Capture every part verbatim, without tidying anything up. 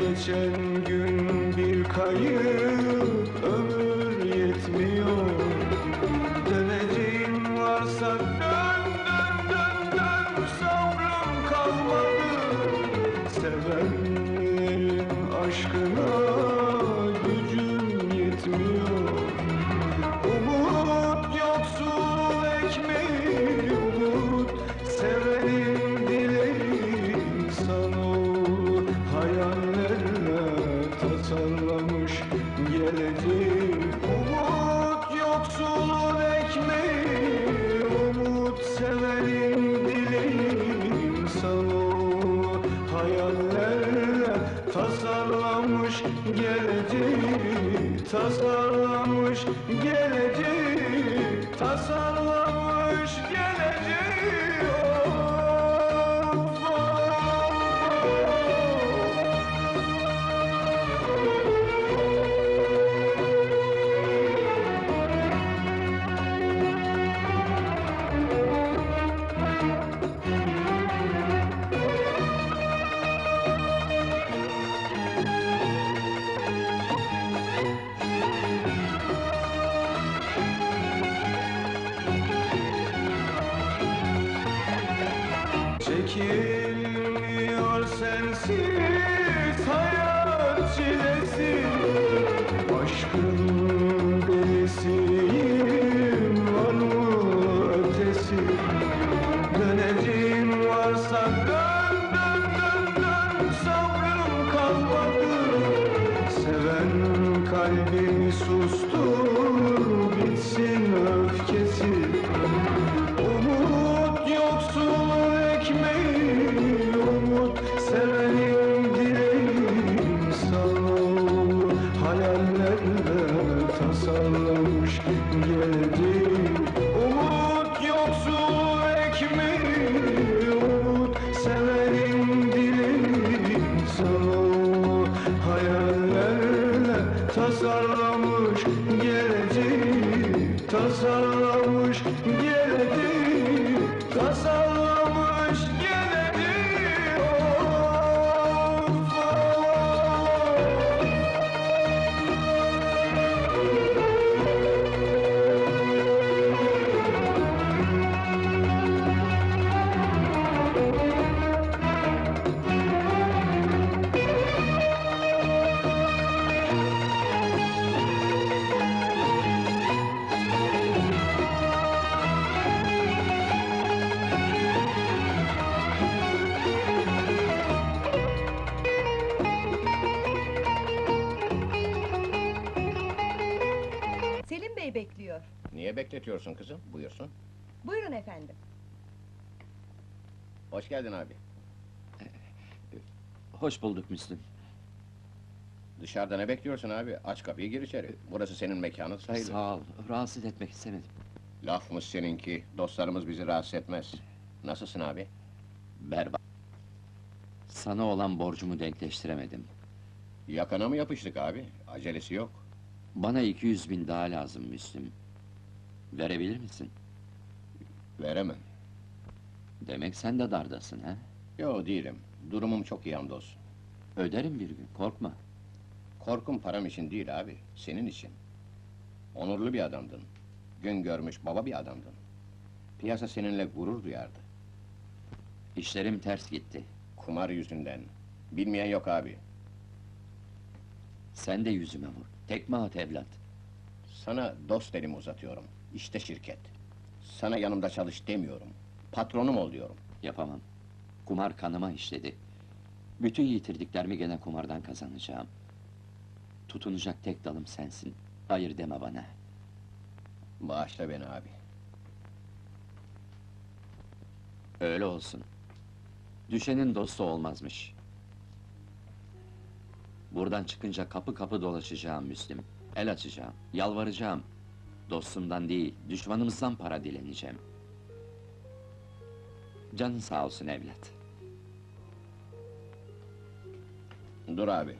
Geçen gün bir kayıp, ömür yetmiyor. Döneceğin varsa dön, dön, dön, dön. Sabrım kalmadı. Sevenlerin aşkına gücüm yetmiyor. Umut yoksul ekmeği, umut severim dilerim sana olur hayal. Sallamış geleceğim, umut yoksulun ekmeği, umut severim dileğim sana hayallerle tasarlamış geleceğim, tasarlamış geleceğim, tasarlamış geleceğim. Çekilmiyor sensiz hayat çilesi, aşkın delisiyim, var mı ötesi? Döneceğin varsa dön, dön, dön, dön. Sabrım kalmadı. Seven kalbimi sustu, bitsin öfkesi. Umut yoksun umut severim dileğim sana olur hayallerle tasarlamış geleceğim. Umut yoksul ekmeği, umut severim dileğim sana olur hayallerle tasarlamış geleceğim, tasarlamış geleceğim, tasarlamış geleceğim. Selim Bey bekliyor. Niye bekletiyorsun kızım? Buyursun. Buyurun efendim. Hoş geldin abi. Hoş bulduk Müslüm. Dışarıda ne bekliyorsun abi? Aç kapıyı, gir içeri. Burası senin mekanın sayılır. Sağ ol, rahatsız etmek istemedim. Lafımız seninki, dostlarımız bizi rahatsız etmez. Nasılsın abi? Berbat. Sana olan borcumu denkleştiremedim. Yakana mı yapıştık abi? Acelesi yok. Bana iki yüz bin daha lazım Müslüm. Verebilir misin? Veremem. Demek sen de dardasın ha? Yo değilim, durumum çok iyi hamdolsun. Öderim bir gün, korkma. Korkum param için değil abi, senin için. Onurlu bir adamdın, gün görmüş baba bir adamdın. Piyasa seninle gurur duyardı. İşlerim ters gitti. Kumar yüzünden, bilmeyen yok abi. Sen de yüzüme vur, tekme at evlat! Sana dost elimi uzatıyorum, işte şirket! Sana yanımda çalış demiyorum, patronum ol diyorum! Yapamam, kumar kanıma işledi! Bütün yitirdiklerimi gene kumardan kazanacağım! Tutunacak tek dalım sensin, hayır deme bana! Bağışla beni abi! Öyle olsun! Düşenin dostu olmazmış! Buradan çıkınca kapı kapı dolaşacağım Müslüm, el açacağım, yalvaracağım. Dostumdan değil, düşmanımızdan para dileneceğim. Canın sağ olsun evlat. Dur abi.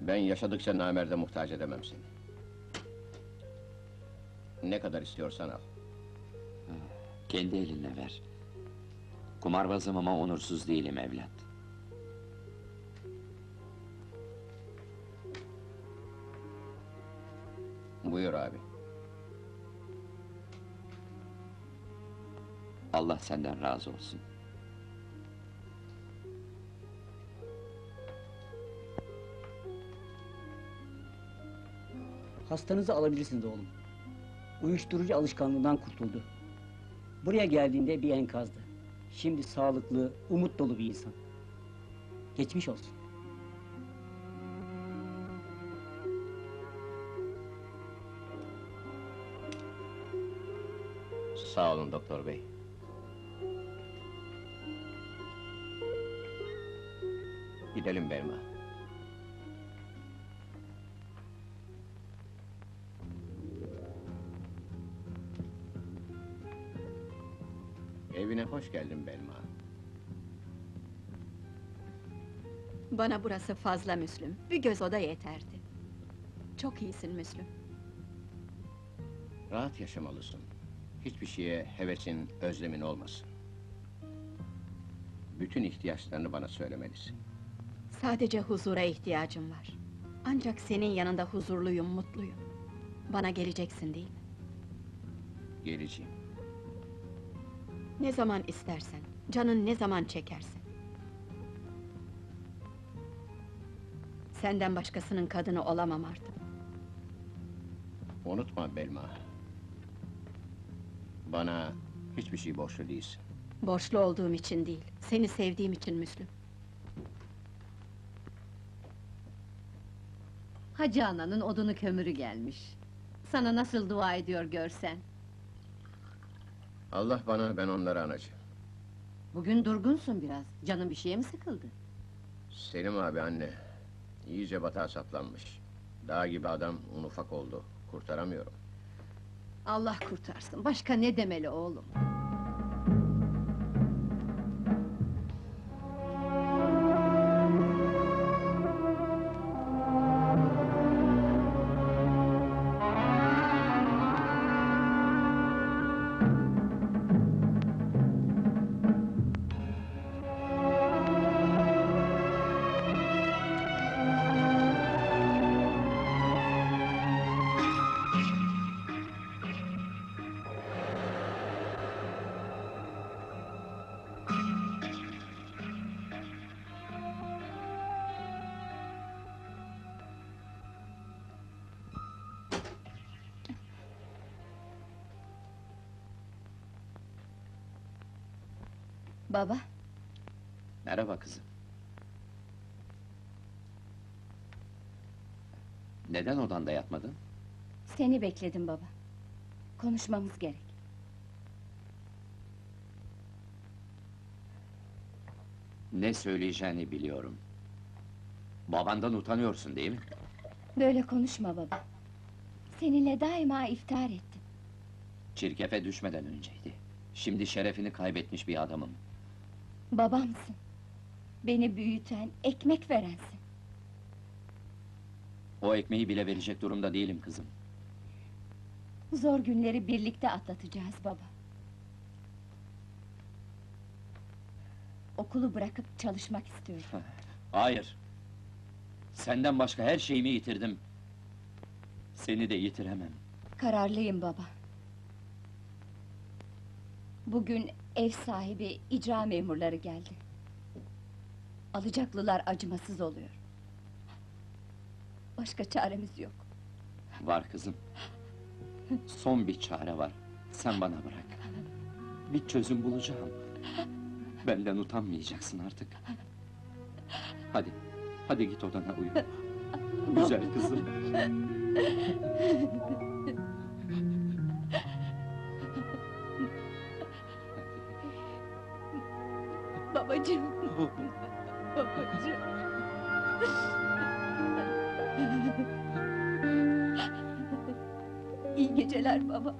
Ben yaşadıkça namerde muhtaç edemem seni. Ne kadar istiyorsan al. Kendi elinle ver. Kumarbazım ama onursuz değilim evlat. Buyur abi. Allah senden razı olsun. Hastanızı alabilirsiniz oğlum. Uyuşturucu alışkanlığından kurtuldu. Buraya geldiğinde bir enkazdı. Şimdi sağlıklı, umut dolu bir insan. Geçmiş olsun. Sağ olun doktor bey. Gidelim Belma. Evine hoş geldin Belma. Bana burası fazla Müslüm. Bir göz oda yeterdi. Çok iyisin Müslüm. Rahat yaşamalısın. Hiçbir şeye hevesin, özlemin olmasın. Bütün ihtiyaçlarını bana söylemelisin. Sadece huzura ihtiyacım var. Ancak senin yanında huzurluyum, mutluyum. Bana geleceksin değil mi? Geleceğim. Ne zaman istersen, canın ne zaman çekerse. Senden başkasının kadını olamam artık. Unutma Belma. Bana hiçbir şey borçlu değilsin. Borçlu olduğum için değil, seni sevdiğim için Müslüm. Hacı ananın odunu kömürü gelmiş. Sana nasıl dua ediyor görsen. Allah bana, ben onlara anacığım. Bugün durgunsun biraz, canın bir şeye mi sıkıldı? Selim abi anne, iyice batağa saplanmış. Dağ gibi adam un ufak oldu, kurtaramıyorum. Allah kurtarsın, başka ne demeli oğlum? Baba! Merhaba kızım! Neden odanda yatmadın? Seni bekledim baba! Konuşmamız gerek! Ne söyleyeceğini biliyorum! Babandan utanıyorsun değil mi? Böyle konuşma baba! Seninle daima iftihar ettim! Çirkefe düşmeden önceydi! Şimdi şerefini kaybetmiş bir adamım! Babamsın! Beni büyüten, ekmek verensin! O ekmeği bile verecek durumda değilim kızım! Zor günleri birlikte atlatacağız baba! Okulu bırakıp çalışmak istiyorum! Hayır! Senden başka her şeyimi yitirdim! Seni de yitiremem! Kararlıyım baba! Bugün ev sahibi, icra memurları geldi. Alacaklılar acımasız oluyor. Başka çaremiz yok. Var kızım. Son bir çare var. Sen bana bırak. Bir çözüm bulacağım. Benden utanmayacaksın artık. Hadi, hadi git odana uyu. Güzel kızım. Babacığım! Babacığım! İyi geceler baba!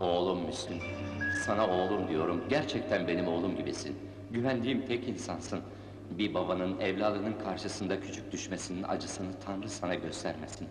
Oğlum Müslüm, sana oğlum diyorum, gerçekten benim oğlum gibisin. Güvendiğim tek insansın. Bir babanın evladının karşısında küçük düşmesinin acısını Tanrı sana göstermesin.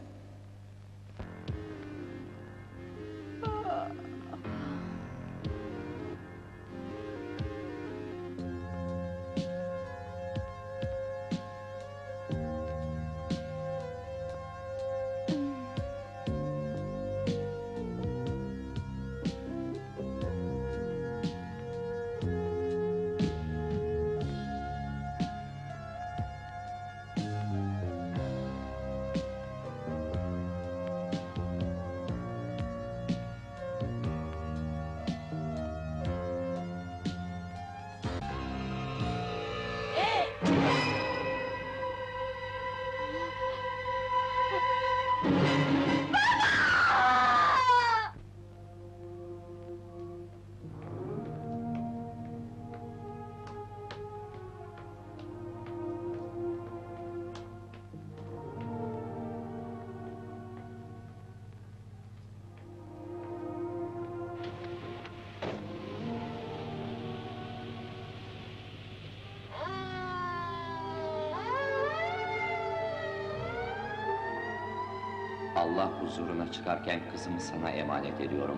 Allah huzuruna çıkarken kızımı sana emanet ediyorum.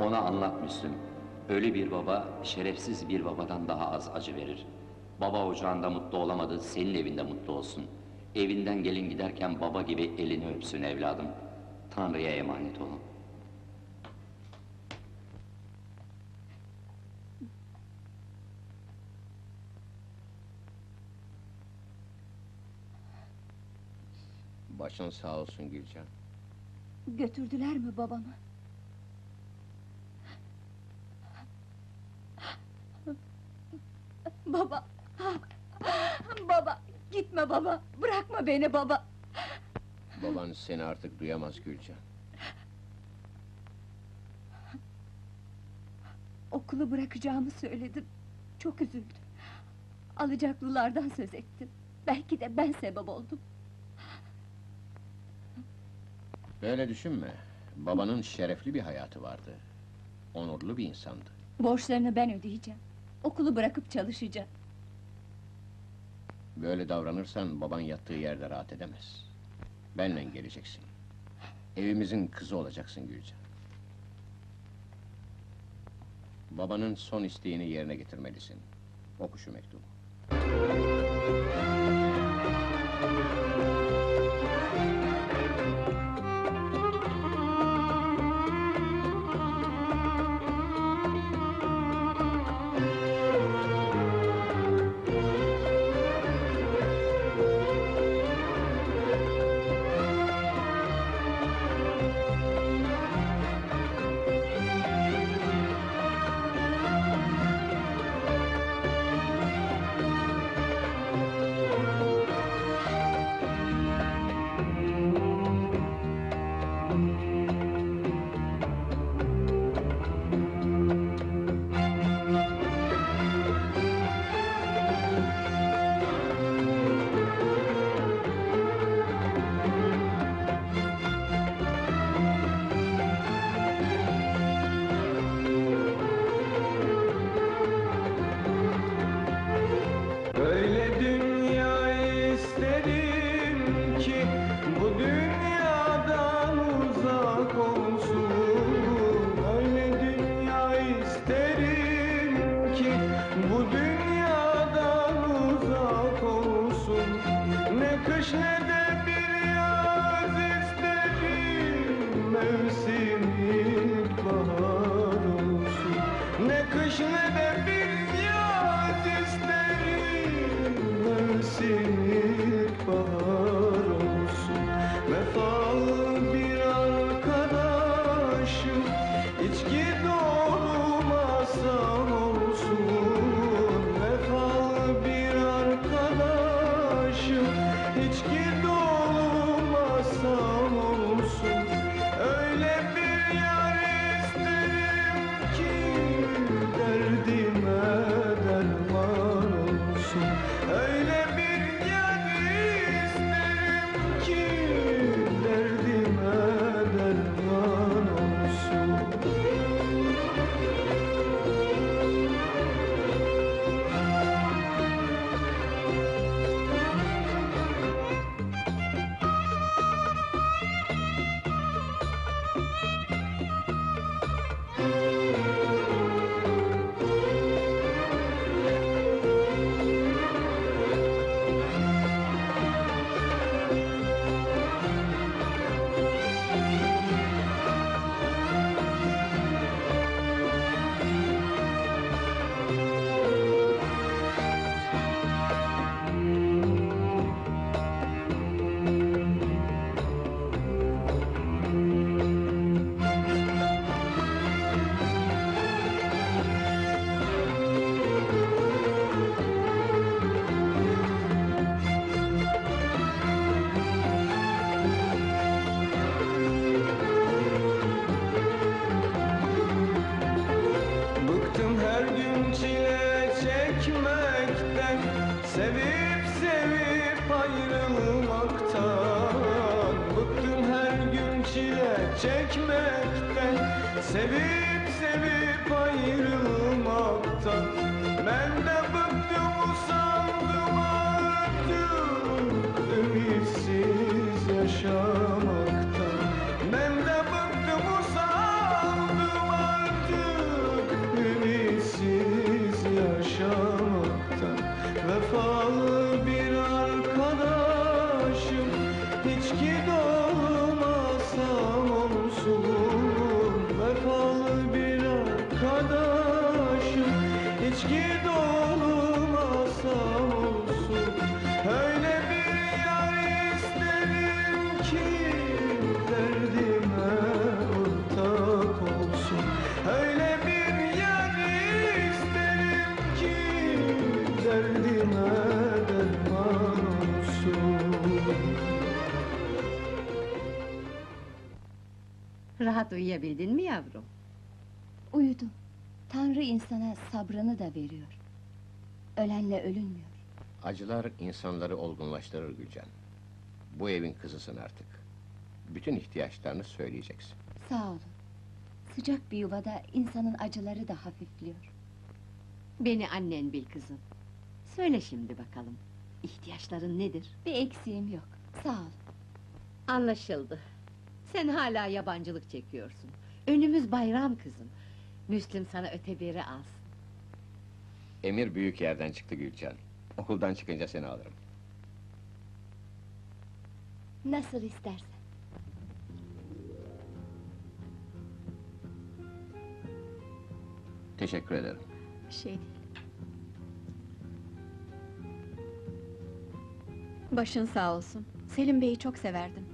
Ona anlat Müslüm. Ölü bir baba, şerefsiz bir babadan daha az acı verir. Baba ocağında mutlu olamadı, senin evinde mutlu olsun. Evinden gelin giderken baba gibi elini öpsün evladım. Tanrı'ya emanet olun. Başın sağ olsun Gülcan. Götürdüler mi babamı? Baba! Baba! Gitme baba! Bırakma beni baba! Baban seni artık duyamaz Gülcan. Okulu bırakacağımı söyledim. Çok üzüldüm. Alacaklılardan söz ettim. Belki de ben sebep oldum. Böyle düşünme, babanın şerefli bir hayatı vardı. Onurlu bir insandı. Borçlarını ben ödeyeceğim. Okulu bırakıp çalışacağım. Böyle davranırsan baban yattığı yerde rahat edemez. Benle geleceksin. Evimizin kızı olacaksın Gülcan. Babanın son isteğini yerine getirmelisin. Oku şu mektubu. İçki dolmasam olsun, öyle bir çekmekten, sevip sevip ayrılmaktan. Ben de bıktım, usandım artık ümitsiz yaşamaktan. Ben de bıktım, usandım artık ümitsiz yaşamaktan. Vefalı bir arkadaşım, içki dolmasam onsunum. Vefalı bir arkadaşım, içki dolmasam onsun. Öyle bir yar isterim ki derdime ortak olsun. Öyle bir yar isterim ki derdime derman olsun. Rahat uyuyabildin mi yavrum? Uyudum. Tanrı insana sabrını da veriyor. Ölenle ölünmüyor. Acılar insanları olgunlaştırır Gülcan. Bu evin kızısın artık. Bütün ihtiyaçlarını söyleyeceksin. Sağ olun. Sıcak bir yuvada insanın acıları da hafifliyor. Beni annen bil kızım. Söyle şimdi bakalım, ihtiyaçların nedir? Bir eksiğim yok. Sağ olun. Anlaşıldı. Sen hala yabancılık çekiyorsun. Önümüz bayram kızım. Müslüm sana öte biri alsın. Emir büyük yerden çıktı Gülcan. Okuldan çıkınca seni alırım. Nasıl istersen. Teşekkür ederim. Bir şey değil. Başın sağ olsun. Selim Bey'i çok severdim.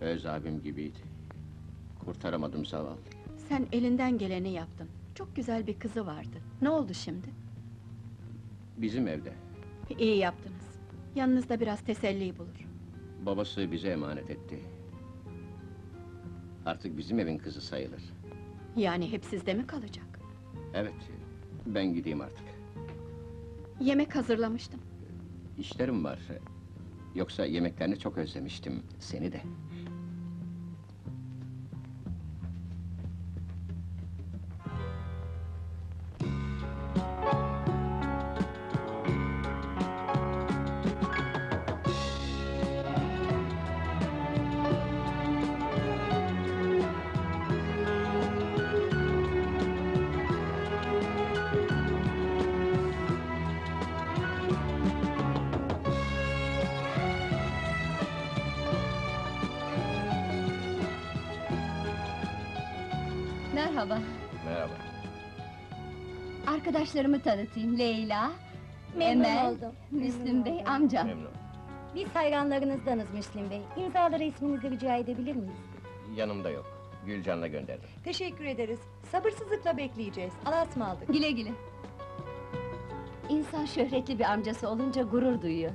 Öz abim gibiydi. Kurtaramadım zavallı. Sen elinden geleni yaptın. Çok güzel bir kızı vardı. Ne oldu şimdi? Bizim evde. İyi yaptınız. Yanınızda biraz teselli bulur. Babası bize emanet etti. Artık bizim evin kızı sayılır. Yani hep sizde mi kalacak? Evet. Ben gideyim artık. Yemek hazırlamıştım. İşlerim var. Yoksa yemeklerini çok özlemiştim. Seni de. Merhaba. Merhaba. Arkadaşlarımı tanıtayım. Leyla, memnun Emel, oldum. Müslüm memnun Bey, oldum. Amcam. Memnun. Biz hayranlarınızdanız Müslüm Bey. İmzaları isminizi rica edebilir miyiz? Yanımda yok. Gülcan'la gönderdim. Teşekkür ederiz. Sabırsızlıkla bekleyeceğiz. Allah'a ısmarladık. Güle güle. İnsan şöhretli bir amcası olunca gurur duyuyor.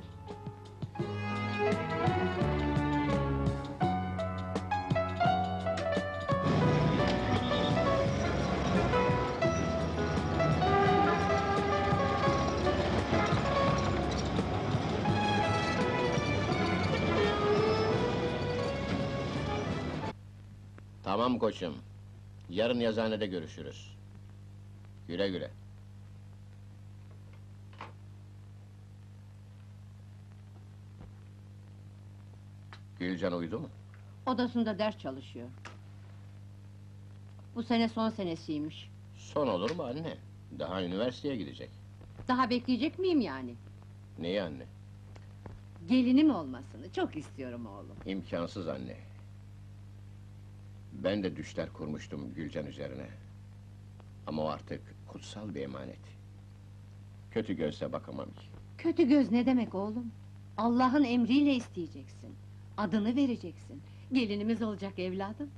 Tamam koçum, yarın yazıhanede görüşürüz. Güle güle. Gülcan uyudu mu? Odasında ders çalışıyor. Bu sene son senesiymiş. Son olur mu anne? Daha üniversiteye gidecek. Daha bekleyecek miyim yani? Neyi anne? Gelinim olmasını çok istiyorum oğlum. İmkansız anne. Ben de düşler kurmuştum Gülcan üzerine. Ama o artık kutsal bir emanet. Kötü gözle bakamam ki. Kötü göz ne demek oğlum? Allah'ın emriyle isteyeceksin. Adını vereceksin. Gelinimiz olacak evladım.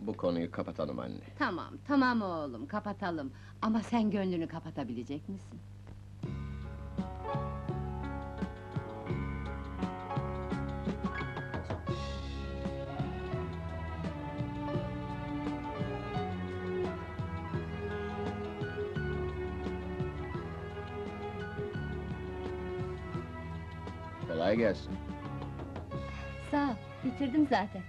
Bu konuyu kapatalım anne. Tamam, tamam oğlum, kapatalım. Ama sen gönlünü kapatabilecek misin? Kolay gelsin. Sağ ol, bitirdim zaten.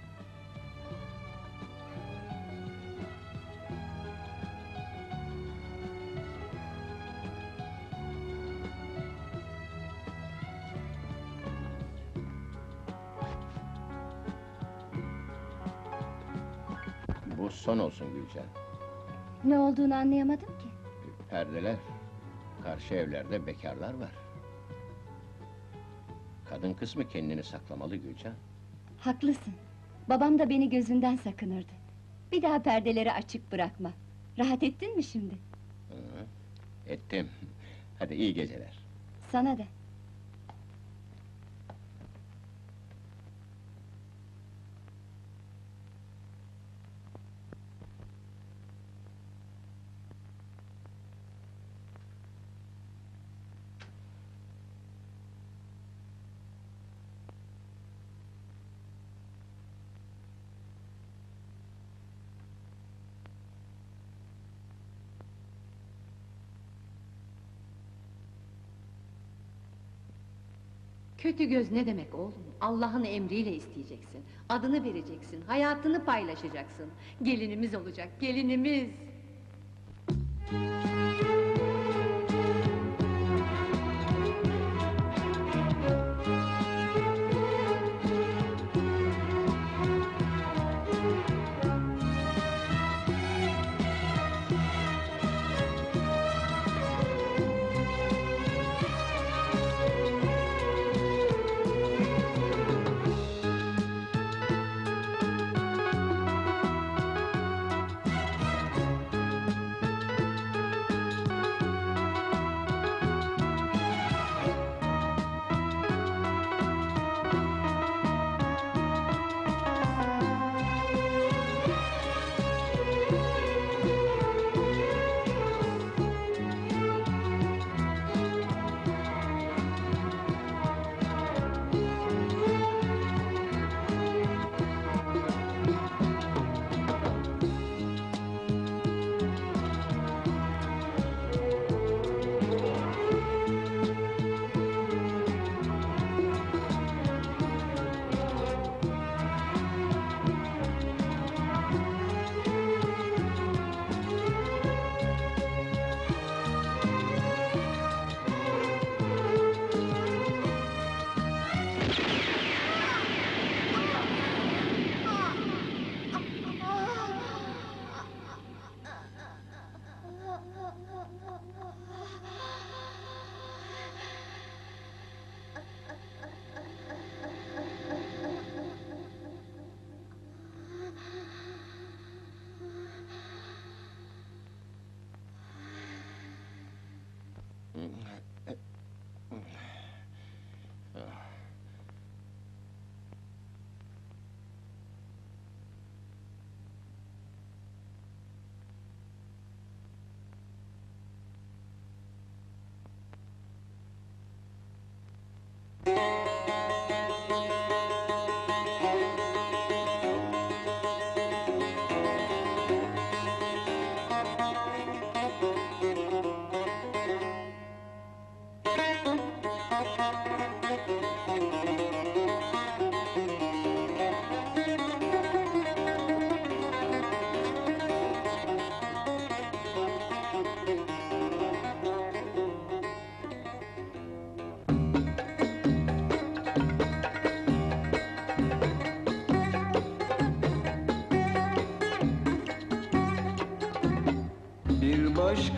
Bu son olsun Gülcan. Ne olduğunu anlayamadım ki. Perdeler. Karşı evlerde bekarlar var. Kadın kısmı kendini saklamalı Gülcan. Haklısın. Babam da beni gözünden sakınırdı. Bir daha perdeleri açık bırakma. Rahat ettin mi şimdi? Hı, ettim. Hadi iyi geceler. Sana da. Kötü göz ne demek oğlum? Allah'ın emriyle isteyeceksin, adını vereceksin, hayatını paylaşacaksın. Gelinimiz olacak, gelinimiz!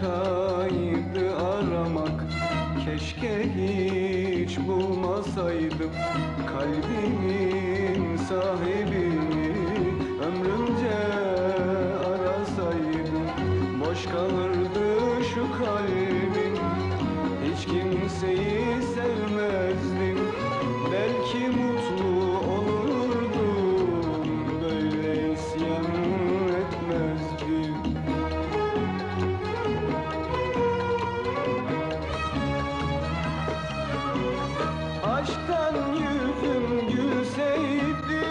Kaybı aramak, keşke hiç bulmasaydım. Kalbimin sahibini ömrümce arasaydım. Boş kalırdı şu kalbim, hiç kimseyi sevmezdim. Belki mutlu olurdum, böyle isyan etmezdim. Aşktan yüzüm gülseydi,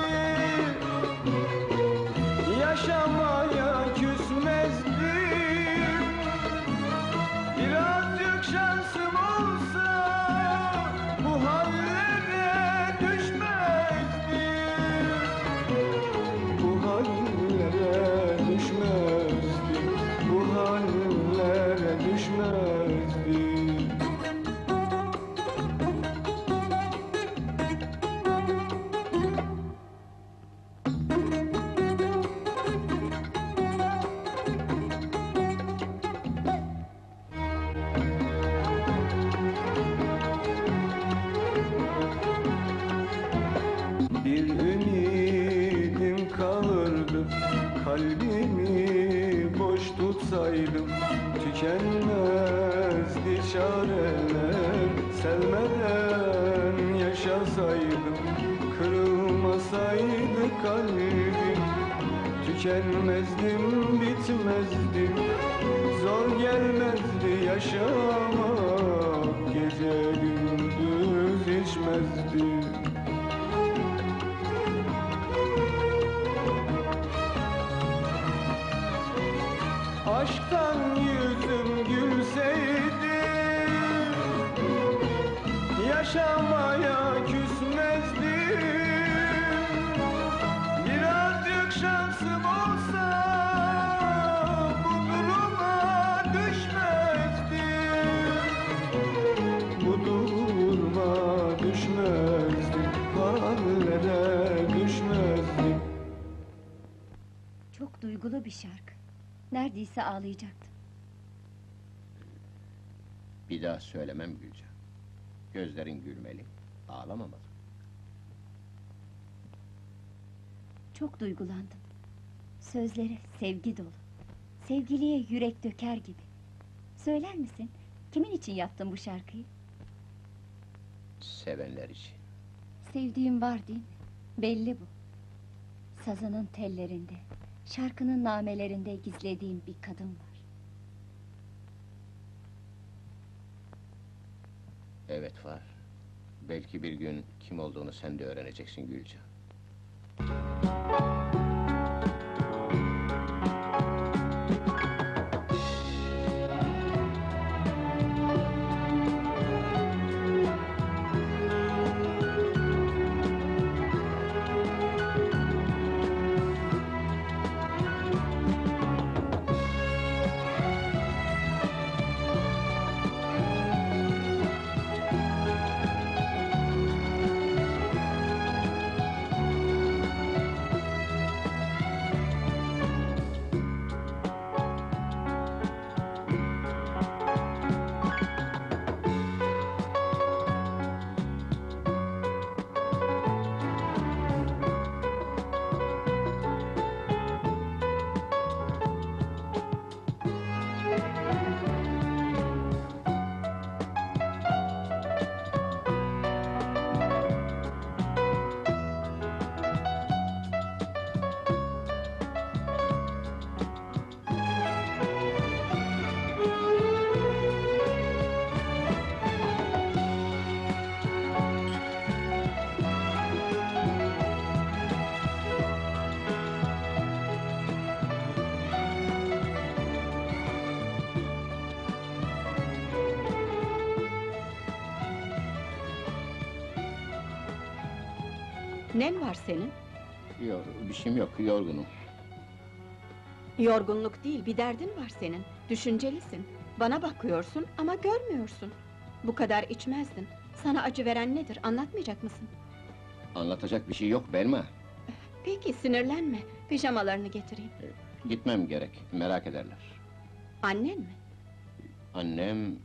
çareler. Sevmeden yaşasaydım, kırılmasaydı kalbim, tükenmezdim, bitmezdim. Zor gelmezdi yaşamak, gece gündüz içmezdim. Aşktan yüzüm gülseydi, yaşamaya küsmezdim. Birazcık şansım olsa bu duruma düşmezdim. Bu duruma düşmezdim, hallere düşmezdim. Çok duygulu bir şarkı. Neredeyse ağlayacaktım. Bir daha söylemem Gülcan. Gözlerin gülmeli, ağlamamalı. Çok duygulandım. Sözleri sevgi dolu. Sevgiliye yürek döker gibi. Söyler misin, kimin için yaptın bu şarkıyı? Sevenler için. Sevdiğim var değil mi? Belli bu. Sazının tellerinde, şarkının namelerinde gizlediğim bir kadın var. Evet var. Belki bir gün kim olduğunu sen de öğreneceksin Gülcan. Nen var senin? Yok, bir şeyim yok, yorgunum. Yorgunluk değil, bir derdin var senin. Düşüncelisin, bana bakıyorsun ama görmüyorsun. Bu kadar içmezdin. Sana acı veren nedir, anlatmayacak mısın? Anlatacak bir şey yok Belma. Peki, sinirlenme, pijamalarını getireyim. E, gitmem gerek, merak ederler. Annen mi? Annem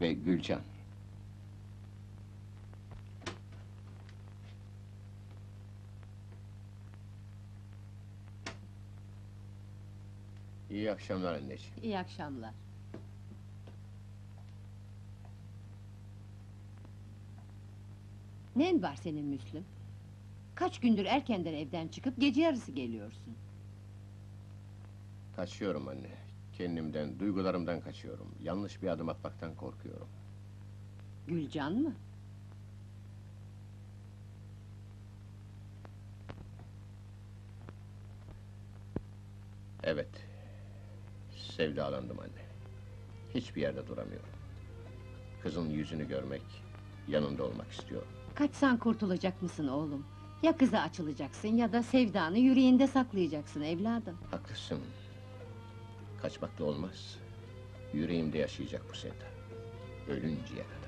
ve Gülcan. İyi akşamlar anneciğim. İyi akşamlar. Nen var senin Müslüm? Kaç gündür erkenden evden çıkıp gece yarısı geliyorsun? Kaçıyorum anne. Kendimden, duygularımdan kaçıyorum. Yanlış bir adım atmaktan korkuyorum. Gülcan mı? Evet. Sevdalandım anne. Hiçbir yerde duramıyorum. Kızın yüzünü görmek, yanında olmak istiyorum. Kaçsan kurtulacak mısın oğlum? Ya kıza açılacaksın ya da sevdanı yüreğinde saklayacaksın evladım. Haklısın. Kaçmak da olmaz. Yüreğimde yaşayacak bu sevda. Ölünceye kadar.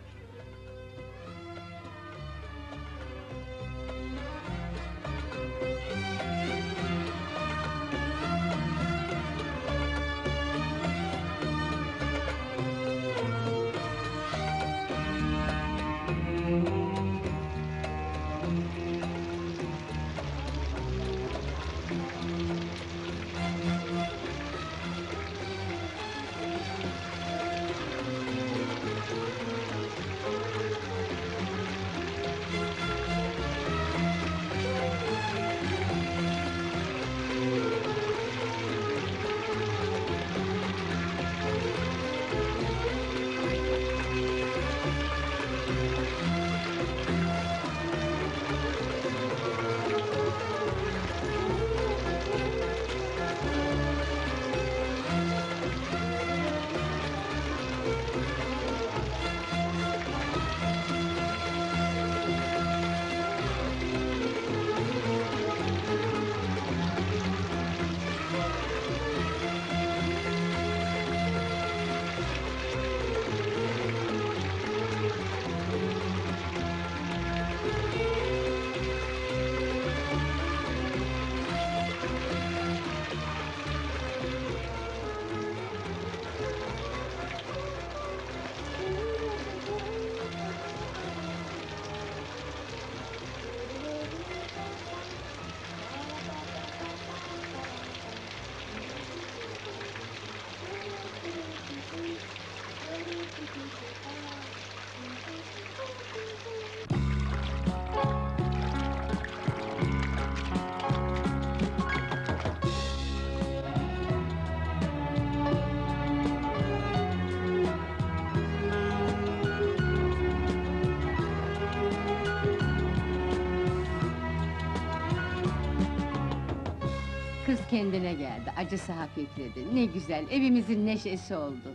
Kız kendine geldi, acısı hafifledi. Ne güzel, evimizin neşesi oldu.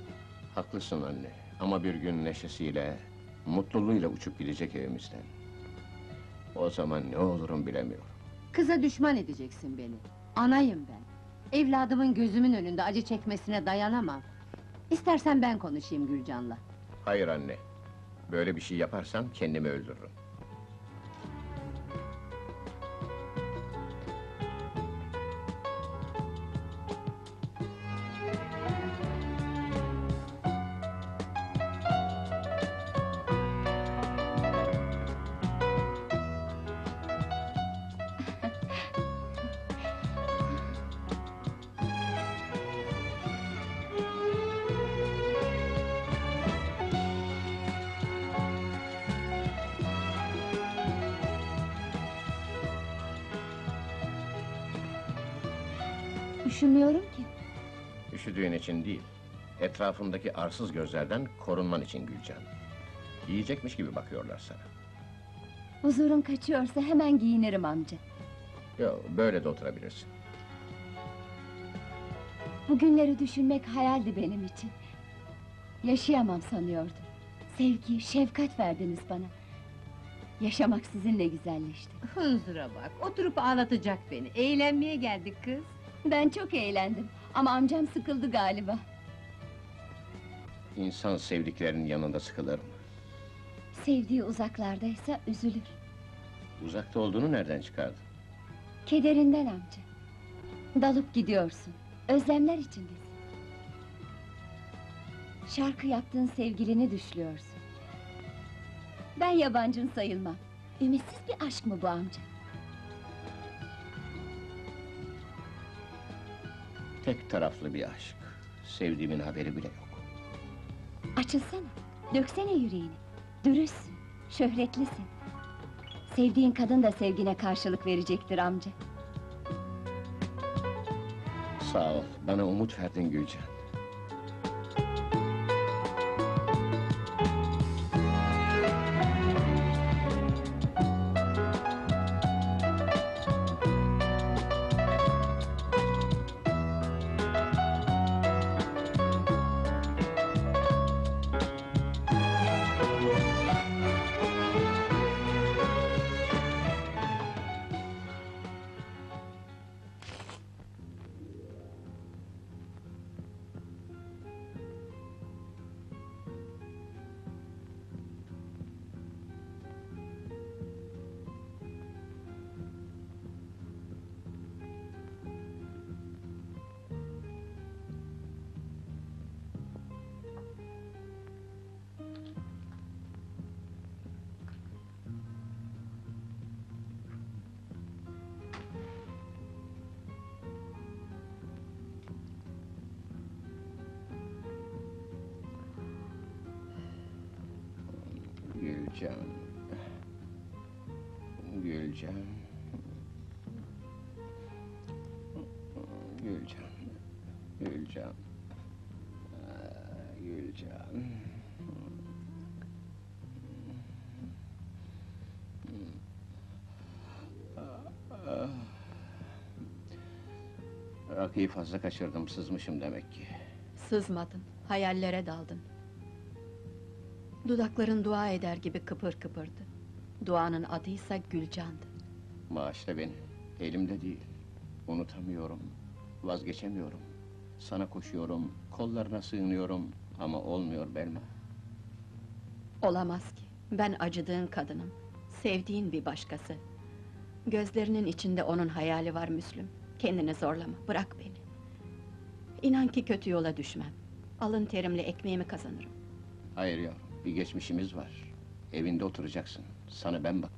Haklısın anne, ama bir gün neşesiyle, mutluluğuyla uçup gidecek evimizden. O zaman ne olurum bilemiyorum. Kıza düşman edeceksin beni. Anayım ben. Evladımın gözümün önünde acı çekmesine dayanamam. İstersen ben konuşayım Gülcan'la. Hayır anne, böyle bir şey yaparsam kendimi öldürürüm. Üşümüyorum ki. Üşüdüğün için değil, etrafındaki arsız gözlerden korunman için Gülcan. Yiyecekmiş gibi bakıyorlar sana. Huzurum kaçıyorsa hemen giyinirim amca. Yo, böyle de oturabilirsin. Bugünleri düşünmek hayaldi benim için. Yaşayamam sanıyordum. Sevgi, şefkat verdiniz bana. Yaşamak sizinle güzelleşti. Huzura bak, oturup ağlatacak beni. Eğlenmeye geldik kız. Ben çok eğlendim, ama amcam sıkıldı galiba. İnsan sevdiklerinin yanında sıkılır mı? Sevdiği uzaklardaysa üzülür. Uzakta olduğunu nereden çıkardın? Kederinden amca. Dalıp gidiyorsun, özlemler içindesin. Şarkı yaptığın sevgilini düşlüyorsun. Ben yabancın sayılmam. Ümitsiz bir aşk mı bu amca? Tek taraflı bir aşk, sevdiğimin haberi bile yok. Açılsana, döksene yüreğini. Dürüstsün, şöhretlisin. Sevdiğin kadın da sevgine karşılık verecektir amca. Sağ ol, bana umut verdin Gülcan. Gülcan... Gülcan... Gülcan... Gülcan... Gülcan... Rakıyı fazla kaçırdım, sızmışım demek ki. Sızmadım, hayallere daldım. Dudakların dua eder gibi kıpır kıpırdı. Duanın adıysa Gülcan'dı. Bağışla beni, elimde değil. Unutamıyorum, vazgeçemiyorum. Sana koşuyorum, kollarına sığınıyorum ama olmuyor Belma. Olamaz ki, ben acıdığın kadınım. Sevdiğin bir başkası. Gözlerinin içinde onun hayali var Müslüm. Kendini zorlama, bırak beni. İnan ki kötü yola düşmem. Alın terimle ekmeğimi kazanırım. Hayır yavrum. Bir geçmişimiz var. Evinde oturacaksın. Sana ben bak.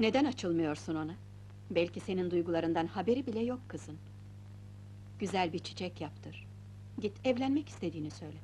Neden açılmıyorsun ona? Belki senin duygularından haberi bile yok kızın. Güzel bir çiçek yaptır. Git evlenmek istediğini söyle.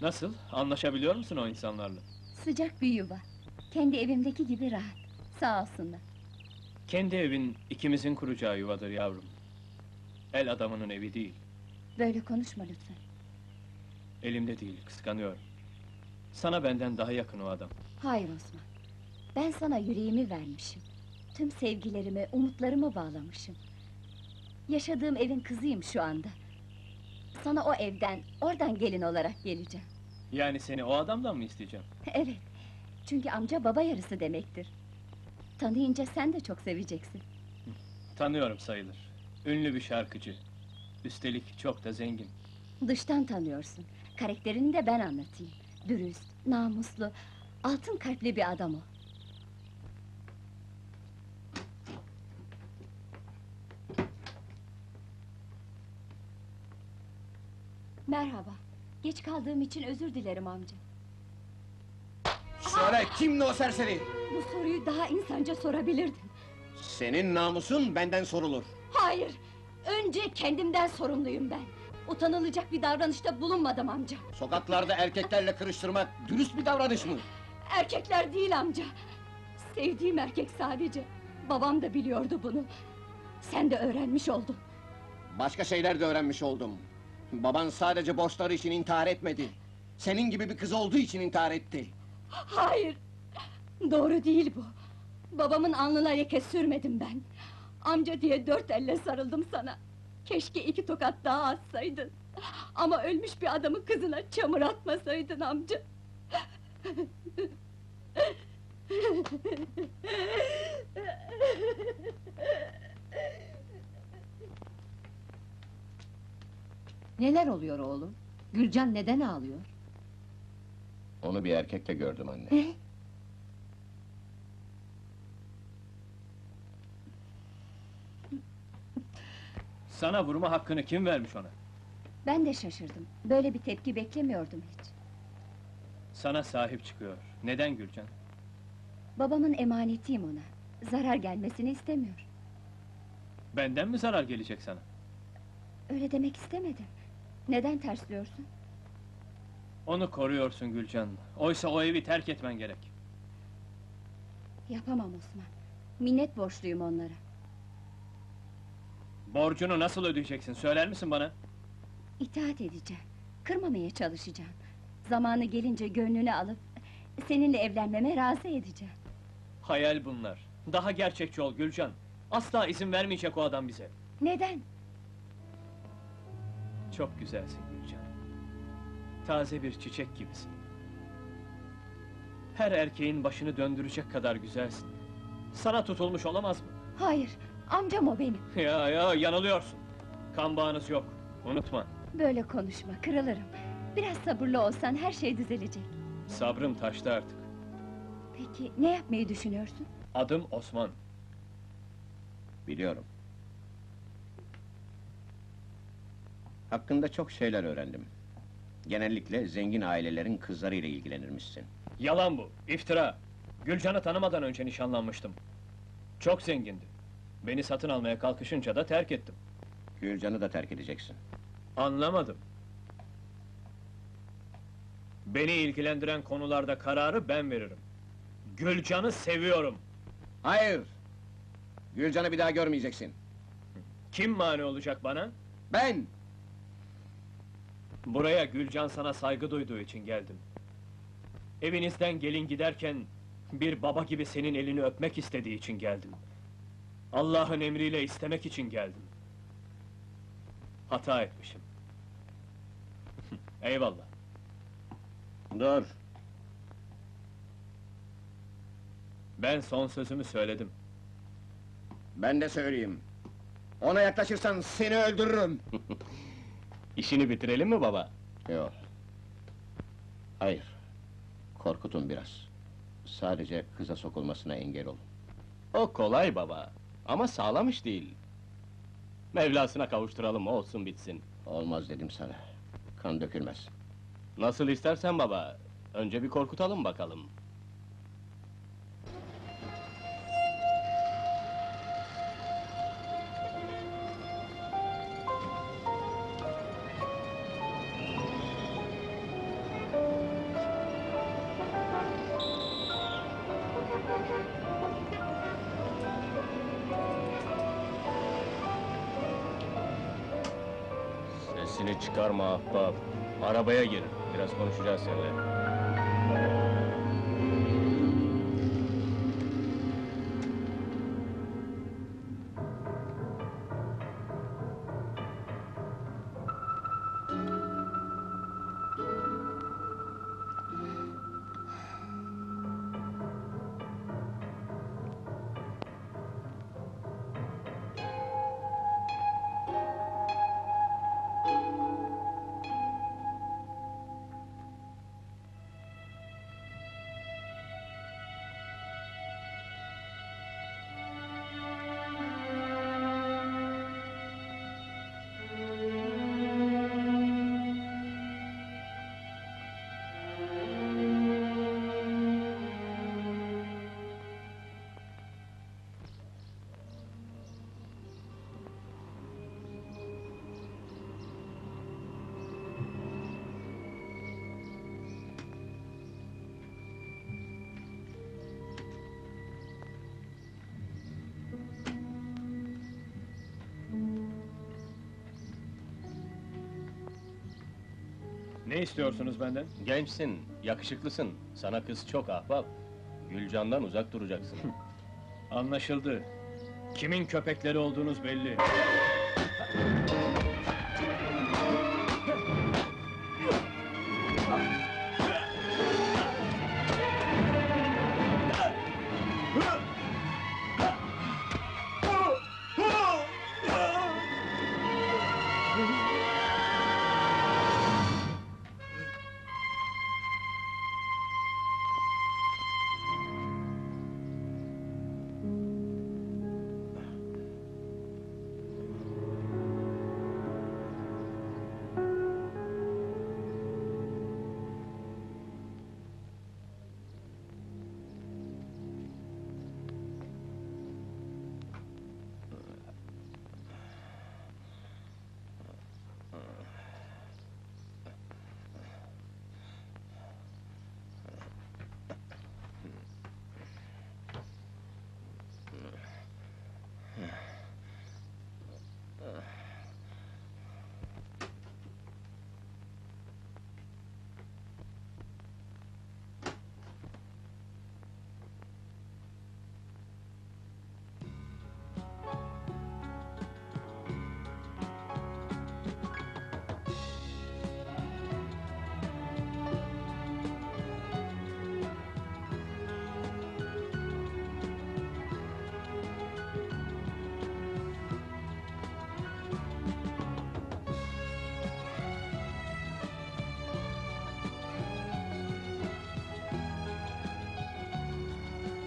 Nasıl? Anlaşabiliyor musun o insanlarla? Sıcak bir yuva. Kendi evimdeki gibi rahat. Sağ olsunlar. Kendi evin ikimizin kuracağı yuvadır yavrum. El adamının evi değil. Böyle konuşma lütfen. Elimde değil, kıskanıyorum. Sana benden daha yakın o adam. Hayır Osman, ben sana yüreğimi vermişim. Tüm sevgilerimi, umutlarımı bağlamışım. Yaşadığım evin kızıyım şu anda. Sana o evden, oradan gelin olarak geleceğim. Yani seni o adamdan mı isteyeceğim? Evet, çünkü amca baba yarısı demektir. Tanıyınca sen de çok seveceksin. Tanıyorum sayılır. Ünlü bir şarkıcı. Üstelik çok da zengin. Dıştan tanıyorsun. Karakterini de ben anlatayım. Dürüst, namuslu, altın kalpli bir adam o. Merhaba. Geç kaldığım için özür dilerim amca. Söyle, kimdi o serseri? Bu soruyu daha insanca sorabilirdin. Senin namusun benden sorulur. Hayır! Önce kendimden sorumluyum ben. Utanılacak bir davranışta bulunmadım amca. Sokaklarda erkeklerle kırıştırmak dürüst bir davranış mı? Erkekler değil amca. Sevdiğim erkek sadece. Babam da biliyordu bunu. Sen de öğrenmiş oldun. Başka şeyler de öğrenmiş oldum. Baban sadece borçları için intihar etmedi. Senin gibi bir kız olduğu için intihar etti. Hayır! Doğru değil bu. Babamın alnına leke sürmedim ben. Amca diye dört elle sarıldım sana. Keşke iki tokat daha atsaydın. Ama ölmüş bir adamın kızına çamur atmasaydın amca. Neler oluyor oğlum? Gülcan neden ağlıyor? Onu bir erkekle gördüm anne. Ee? Sana vurma hakkını kim vermiş ona? Ben de şaşırdım. Böyle bir tepki beklemiyordum hiç. Sana sahip çıkıyor. Neden Gülcan? Babamın emanetiyim ona. Zarar gelmesini istemiyor. Benden mi zarar gelecek sana? Öyle demek istemedim. Neden tersliyorsun? Onu koruyorsun Gülcan. Oysa o evi terk etmen gerek. Yapamam Osman. Minnet borçluyum onlara. Borcunu nasıl ödeyeceksin, söyler misin bana? İtaat edeceğim, kırmamaya çalışacağım. Zamanı gelince gönlünü alıp seninle evlenmeme razı edeceğim. Hayal bunlar, daha gerçekçi ol Gülcan. Asla izin vermeyecek o adam bize. Neden? Çok güzelsin Gülcan. Taze bir çiçek gibisin. Her erkeğin başını döndürecek kadar güzelsin. Sana tutulmuş olamaz mı? Hayır. Amcam o benim! Ya ya, yanılıyorsun! Kan bağınız yok, unutma! Böyle konuşma, kırılırım! Biraz sabırlı olsan her şey düzelecek! Sabrım taştı artık! Peki, ne yapmayı düşünüyorsun? Adım Osman! Biliyorum! Hakkında çok şeyler öğrendim! Genellikle zengin ailelerin kızlarıyla ilgilenirmişsin! Yalan bu, iftira! Gülcan'ı tanımadan önce nişanlanmıştım! Çok zengindi! Beni satın almaya kalkışınca da terk ettim. Gülcan'ı da terk edeceksin. Anlamadım. Beni ilgilendiren konularda kararı ben veririm. Gülcan'ı seviyorum. Hayır! Gülcan'ı bir daha görmeyeceksin. Kim mani olacak bana? Ben! Buraya Gülcan sana saygı duyduğu için geldim. Evinizden gelin giderken bir baba gibi senin elini öpmek istediği için geldim. Allah'ın emriyle istemek için geldim. Hata etmişim. Eyvallah. Dur! Ben son sözümü söyledim. Ben de söyleyeyim. Ona yaklaşırsan seni öldürürüm! İşini bitirelim mi baba? Yok. Hayır. Korkutun biraz. Sadece kıza sokulmasına engel olun. O kolay baba. Ama sağlam iş değil. Mevlasına kavuşturalım, olsun bitsin. Olmaz dedim sana. Kan dökülmez. Nasıl istersen baba. Önce bir korkutalım bakalım. Sesini çıkarma ahbap. Arabaya gir, biraz konuşacağız seninle. Ne istiyorsunuz benden? Gençsin, yakışıklısın. Sana kız çok ahbap. Gülcan'dan uzak duracaksın. Anlaşıldı. Kimin köpekleri olduğunuz belli.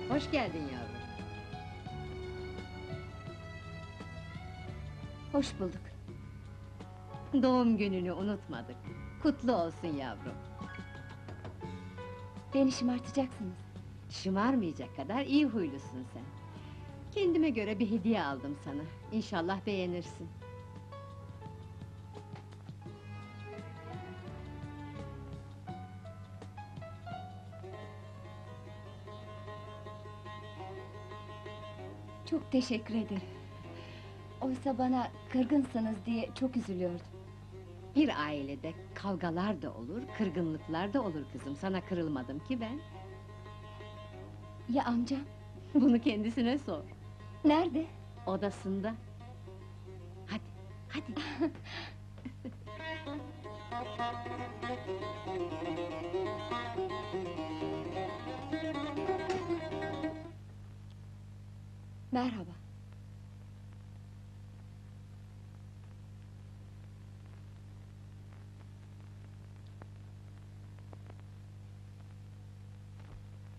Hoş geldin yavrum. Hoş bulduk. Doğum gününü unutmadık. Kutlu olsun yavrum. Beni şımartacaksınız. Şımarmayacak kadar iyi huylusun sen. Kendime göre bir hediye aldım sana. İnşallah beğenirsin. Çok teşekkür ederim. Oysa bana kırgınsınız diye çok üzülüyordum. Bir ailede kavgalar da olur, kırgınlıklar da olur kızım. Sana kırılmadım ki ben. Ya amcam? Bunu kendisine sor. Nerede? Odasında. Hadi, hadi. Merhaba.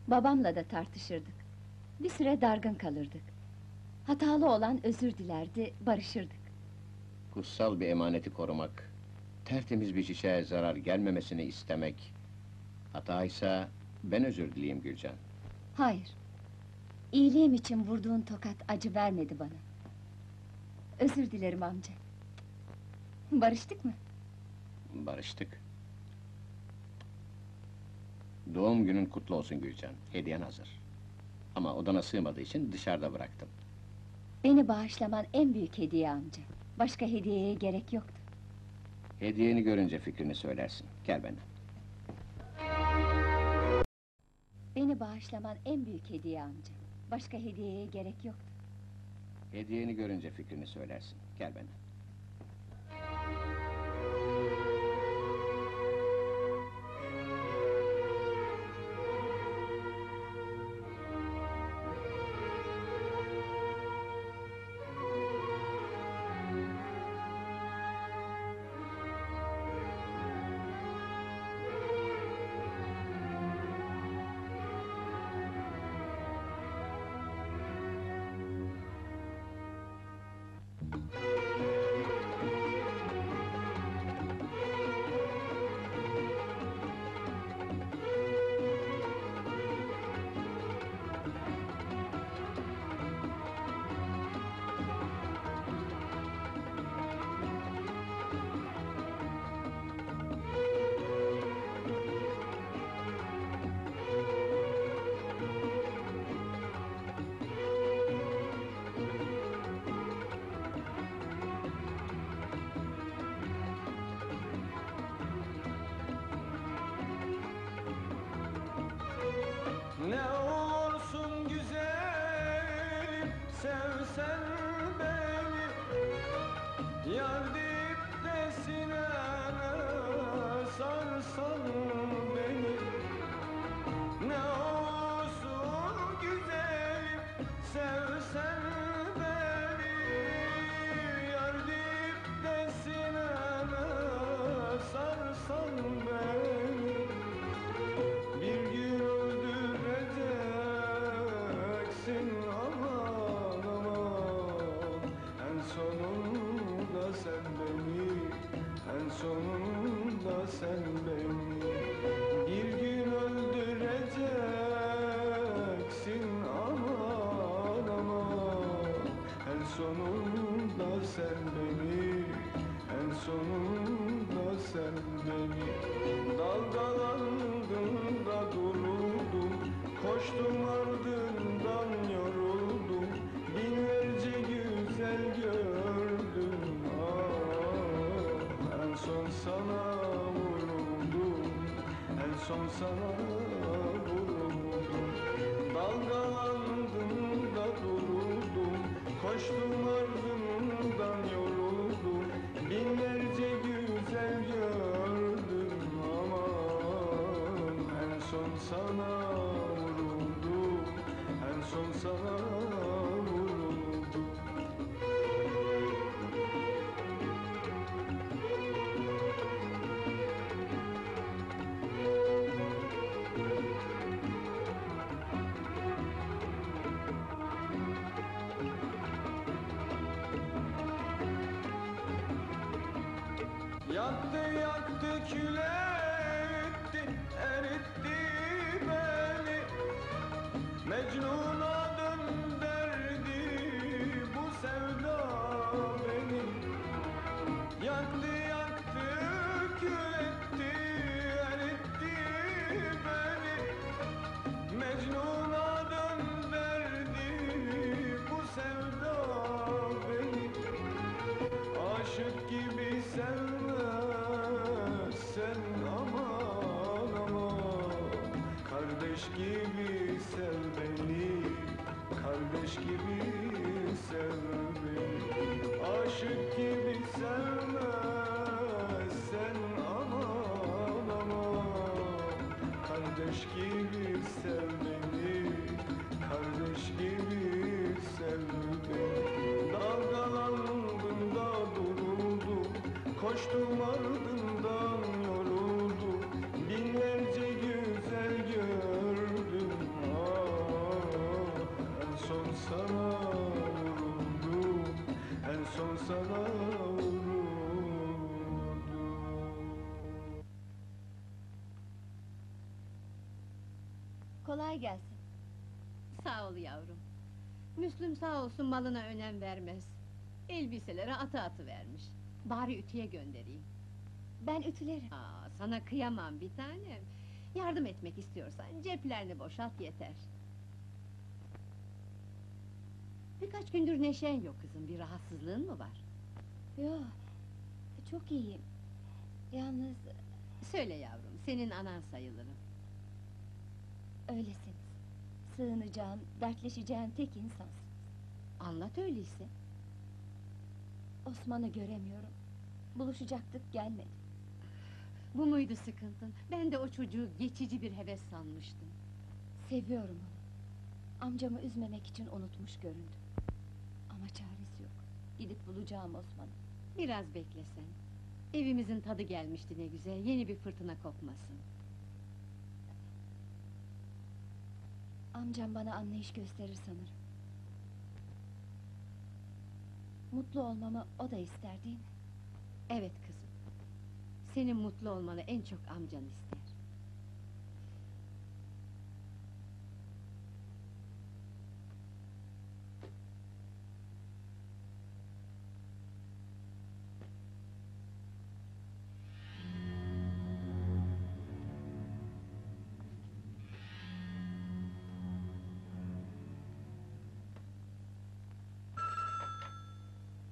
Babamla da tartışırdık. Bir süre dargın kalırdık. Hatalı olan özür dilerdi, barışırdık. Kutsal bir emaneti korumak, tertemiz bir çiçeğe zarar gelmemesini istemek... Hataysa ben özür dileyeyim Gülcan. Hayır. İyiliğim için vurduğun tokat acı vermedi bana. Özür dilerim amca. Barıştık mı? Barıştık. Doğum günün kutlu olsun Gülcan, hediyen hazır. Ama odana sığmadığı için dışarıda bıraktım. Beni bağışlaman en büyük hediye amca. Başka hediyeye gerek yoktu. Hediyeni görünce fikrini söylersin. Gel benden. Beni bağışlaman en büyük hediye amca. Başka hediyeye gerek yoktu. Hediyeni görünce fikrini söylersin. Gel benden. Kolay gelsin. Sağ ol yavrum. Müslüm sağ olsun malına önem vermez. Elbiselere atı atı vermiş. Bari ütüye göndereyim. Ben ütülerim. Aa, sana kıyamam bir tanem. Yardım etmek istiyorsan ceplerini boşalt yeter. Birkaç gündür neşen yok kızım, bir rahatsızlığın mı var? Yok, çok iyiyim. Yalnız... Söyle yavrum, senin anan sayılırım. Öylesiniz. Sığınacağım, dertleşeceğim tek insansınız. Anlat öyleyse. Osman'ı göremiyorum. Buluşacaktık, gelmedi. Bu muydu sıkıntın? Ben de o çocuğu geçici bir heves sanmıştım. Seviyorum onu. Amcamı üzmemek için unutmuş göründüm. Ama çaresi yok. Gidip bulacağım Osman'ı. Biraz beklesen. Evimizin tadı gelmişti ne güzel, yeni bir fırtına kopmasın. Amcam bana anlayış gösterir sanırım. Mutlu olmamı o da ister değil mi? Evet kızım. Senin mutlu olmanı en çok amcan ister.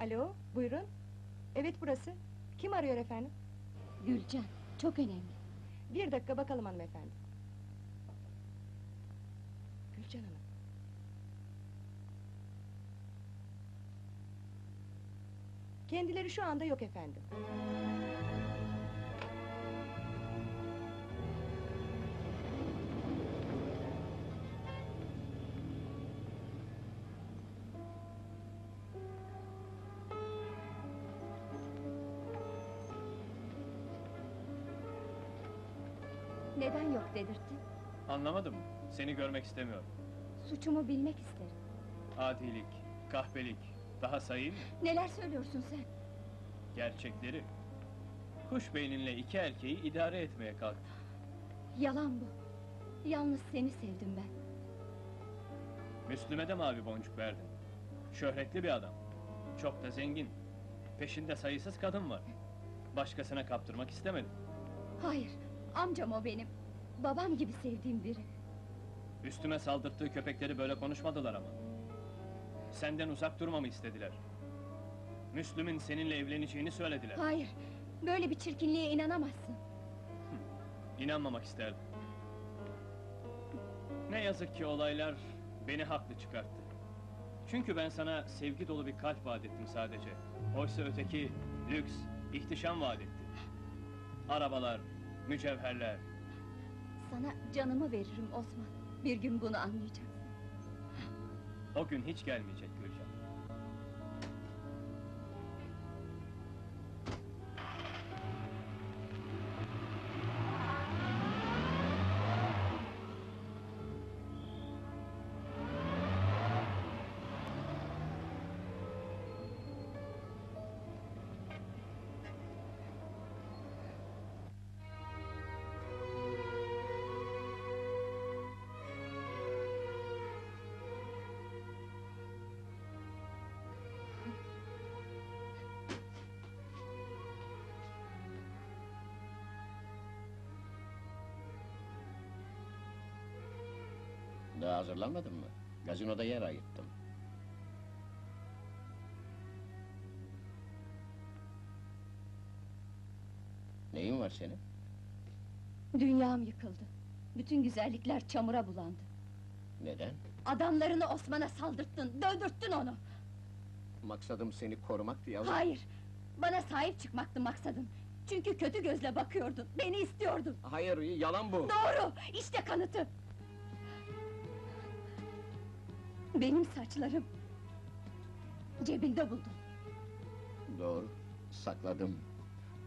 Alo, buyurun. Evet burası. Kim arıyor efendim? Gülcan, çok önemli. Bir dakika bakalım hanımefendi. Gülcan Hanım. Kendileri şu anda yok efendim. Neden yok dedirttin? Anlamadım, seni görmek istemiyorum. Suçumu bilmek isterim. Adilik, kahpelik, daha sayayım mı? Neler söylüyorsun sen? Gerçekleri. Kuş beyninle iki erkeği idare etmeye kalktın. Yalan bu. Yalnız seni sevdim ben. Müslüme de mavi boncuk verdin. Şöhretli bir adam. Çok da zengin. Peşinde sayısız kadın var. Başkasına kaptırmak istemedim. Hayır. Amcam o benim, babam gibi sevdiğim biri. Üstüme saldırttığı köpekleri böyle konuşmadılar ama. Senden uzak durmamı istediler. Müslüm'ün seninle evleneceğini söylediler. Hayır, böyle bir çirkinliğe inanamazsın. Hı, inanmamak isterdim. Ne yazık ki olaylar beni haklı çıkarttı. Çünkü ben sana sevgi dolu bir kalp vaat ettim sadece. Oysa öteki lüks, ihtişam vaat etti. Arabalar, mücevherler. Sana canımı veririm Osman. Bir gün bunu anlayacaksın. O gün hiç gelmeyecek Gülcan. Daha hazırlanmadın mı? Gazinoda yer ayırttım. Neyin var senin? Dünyam yıkıldı. Bütün güzellikler çamura bulandı. Neden? Adamlarını Osman'a saldırttın, dövdürttün onu! Maksadım seni korumaktı yavrum. Hayır! Bana sahip çıkmaktı maksadın. Çünkü kötü gözle bakıyordun, beni istiyordun. Hayır, yalan bu! Doğru! İşte kanıtı! Benim saçlarım... Cebinde buldum. Doğru, sakladım.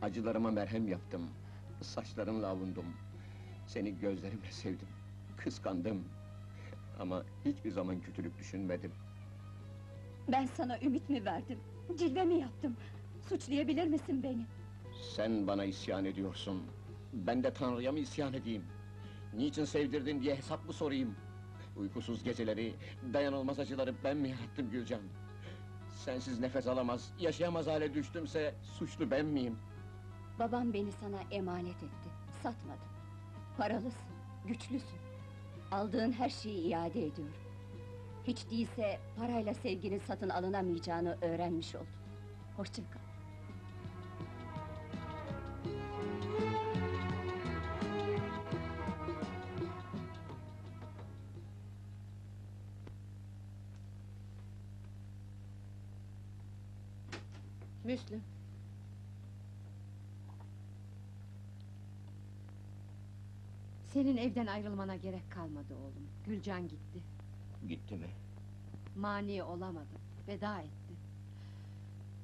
Acılarıma merhem yaptım. Saçlarımla avundum. Seni gözlerimle sevdim. Kıskandım. Ama hiçbir zaman kötülük düşünmedim. Ben sana ümit mi verdim? Cilve mi yaptım? Suçlayabilir misin beni? Sen bana isyan ediyorsun. Ben de Tanrı'ya mı isyan edeyim? Niçin sevdirdin diye hesap mı sorayım? Uykusuz geceleri, dayanılmaz acıları ben mi yarattım Gülcan? Sensiz nefes alamaz, yaşayamaz hale düştümse suçlu ben miyim? Babam beni sana emanet etti, satmadım. Paralısın, güçlüsün. Aldığın her şeyi iade ediyorum. Hiç değilse parayla sevginin satın alınamayacağını öğrenmiş oldum. Hoşça kal. Müslüm. Senin evden ayrılmana gerek kalmadı oğlum. Gülcan gitti. Gitti mi? Mani olamadım. Veda etti.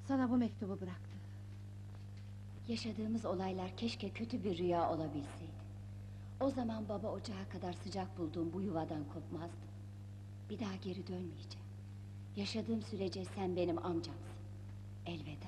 Sana bu mektubu bıraktı. Yaşadığımız olaylar keşke kötü bir rüya olabilseydi. O zaman baba ocağa kadar sıcak bulduğum bu yuvadan kopmazdım. Bir daha geri dönmeyeceğim. Yaşadığım sürece sen benim amcamsın. Elveda.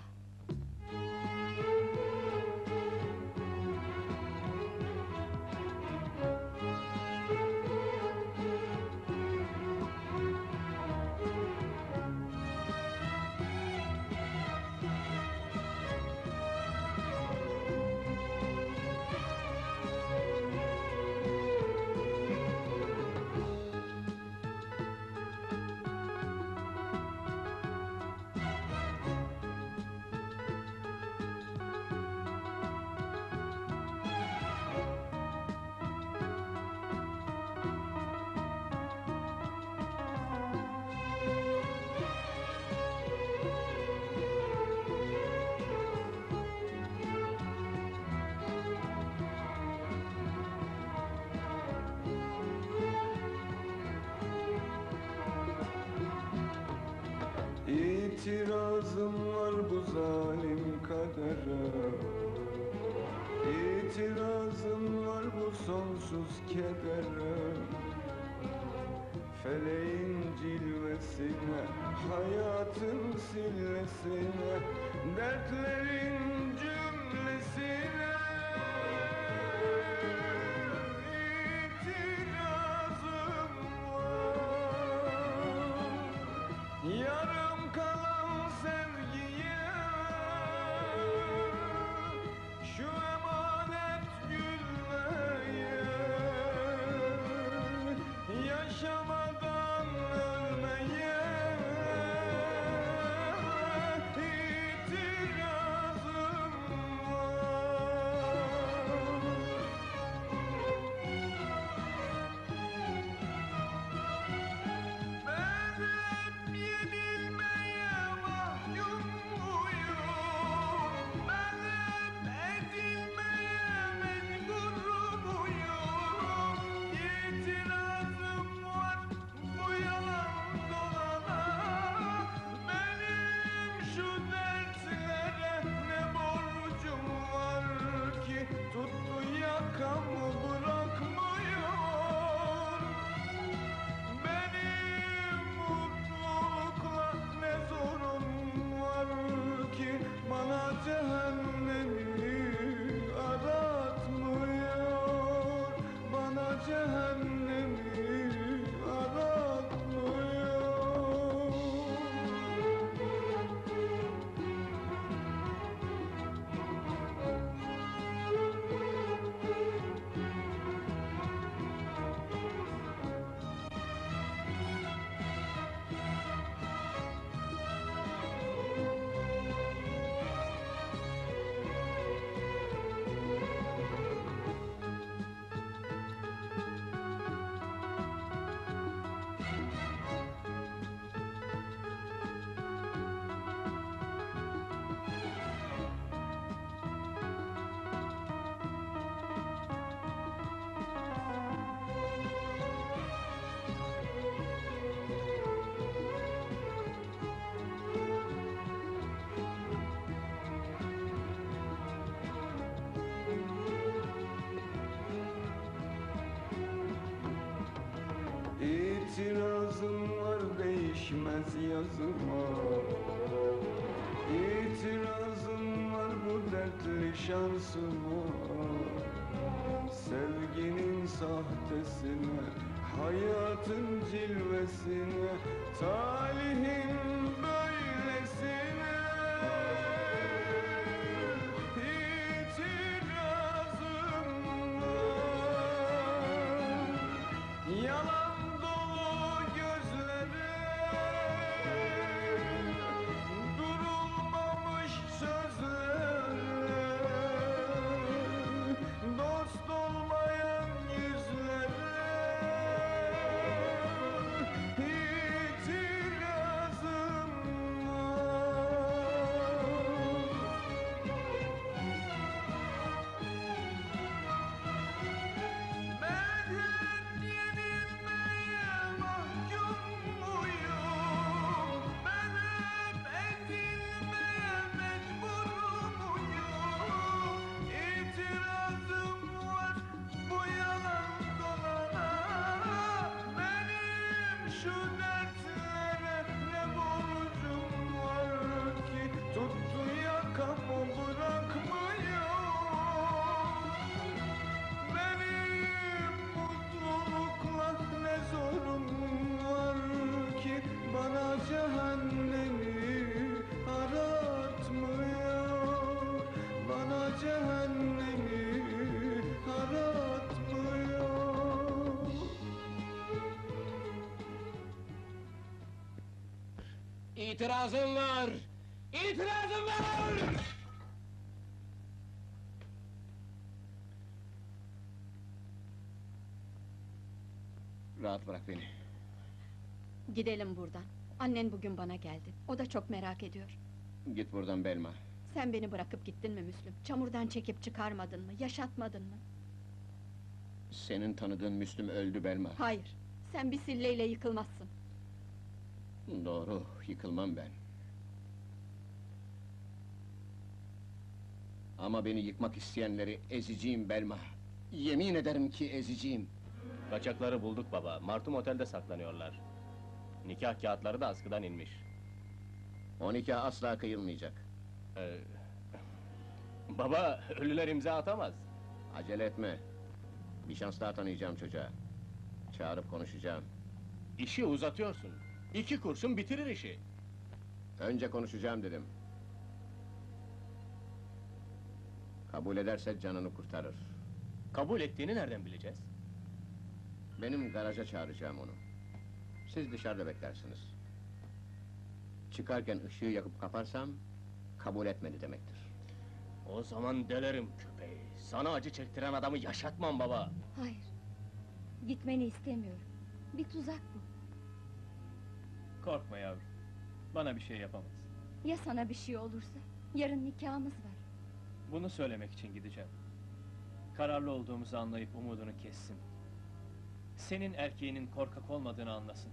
İtirazım var bu zalim kadere. İtirazım var bu sonsuz kedere. Feleğin cilvesine, hayatın sillesine, dertlerin cümlesine. İtirazım var değişmez yazıma. İtirazım var bu dertli şansıma. Sevginin sahtesine, hayatın cilvesine, talihin böylesine. İtirazım var. Yalan İtirazım var! İtirazım var! Rahat bırak beni. Gidelim buradan. Annen bugün bana geldi. O da çok merak ediyor. Git buradan Belma. Sen beni bırakıp gittin mi Müslüm? Çamurdan çekip çıkarmadın mı? Yaşatmadın mı? Senin tanıdığın Müslüm öldü Belma. Hayır, sen bir silleyle yıkılmazsın. Doğru, yıkılmam ben. Ama beni yıkmak isteyenleri ezeceğim Belma. Yemin ederim ki ezeceğim. Kaçakları bulduk baba, Martum Otel'de saklanıyorlar. Nikah kağıtları da askıdan inmiş. O nikah asla kıyılmayacak. Ee, baba, ölüler imza atamaz. Acele etme. Bir şans daha tanıyacağım çocuğa. Çağırıp konuşacağım. İşi uzatıyorsun. İki kurşun bitirir işi. Önce konuşacağım dedim. Kabul ederse canını kurtarır. Kabul ettiğini nereden bileceğiz? Benim garaja çağıracağım onu. Siz dışarıda beklersiniz. Çıkarken ışığı yakıp kaparsam kabul etmedi demektir. O zaman delerim köpeği. Sana acı çektiren adamı yaşatmam baba. Hayır. Gitmeni istemiyorum. Bir tuzak bu. Korkma yavrum. Bana bir şey yapamaz. Ya sana bir şey olursa? Yarın nikahımız var. Bunu söylemek için gideceğim. Kararlı olduğumuzu anlayıp umudunu kessin. Senin erkeğinin korkak olmadığını anlasın.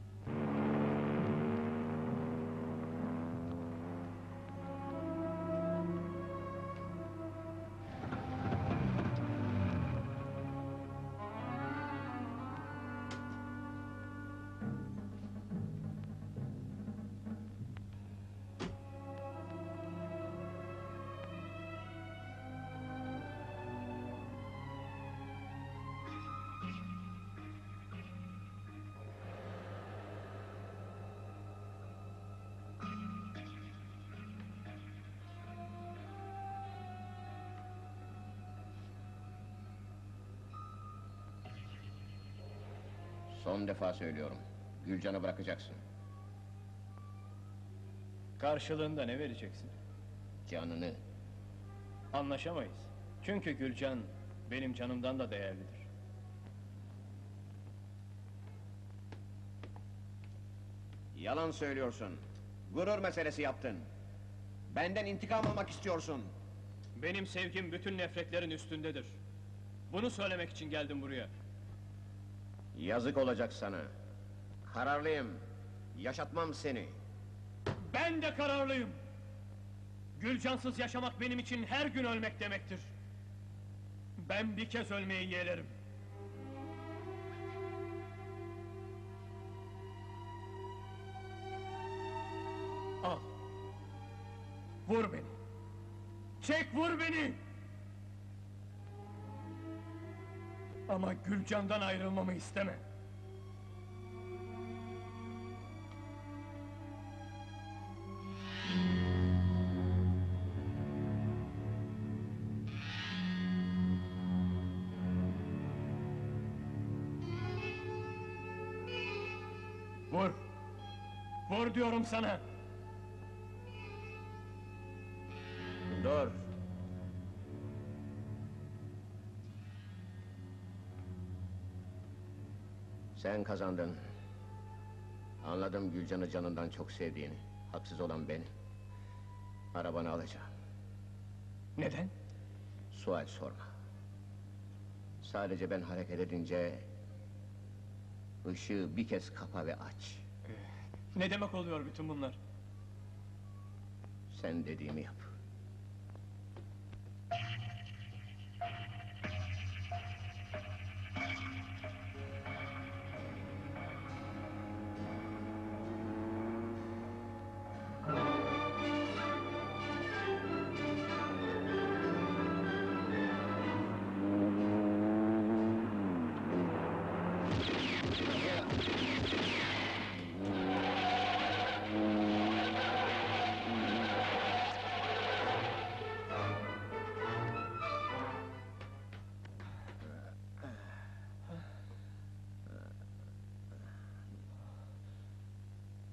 Son defa söylüyorum, Gülcan'ı bırakacaksın. Karşılığında ne vereceksin? Canını. Anlaşamayız. Çünkü Gülcan, benim canımdan da değerlidir. Yalan söylüyorsun. Gurur meselesi yaptın. Benden intikam almak istiyorsun. Benim sevgim bütün nefretlerin üstündedir. Bunu söylemek için geldim buraya. Yazık olacak sana. Kararlıyım. Yaşatmam seni. Ben de kararlıyım. Gülcansız yaşamak benim için her gün ölmek demektir. Ben bir kez ölmeyi yeğlerim. Al. Vur beni. Çek vur beni. Ama Gülcan'dan ayrılmamı isteme! Vur! Vur diyorum sana! Dur! Sen kazandın. Anladım Gülcan'ı canından çok sevdiğini. Haksız olan benim. Arabanı alacağım. Neden? Sual sorma. Sadece ben hareket edince... ışığı bir kez kapa ve aç. Ne demek oluyor bütün bunlar? Sen dediğimi yap.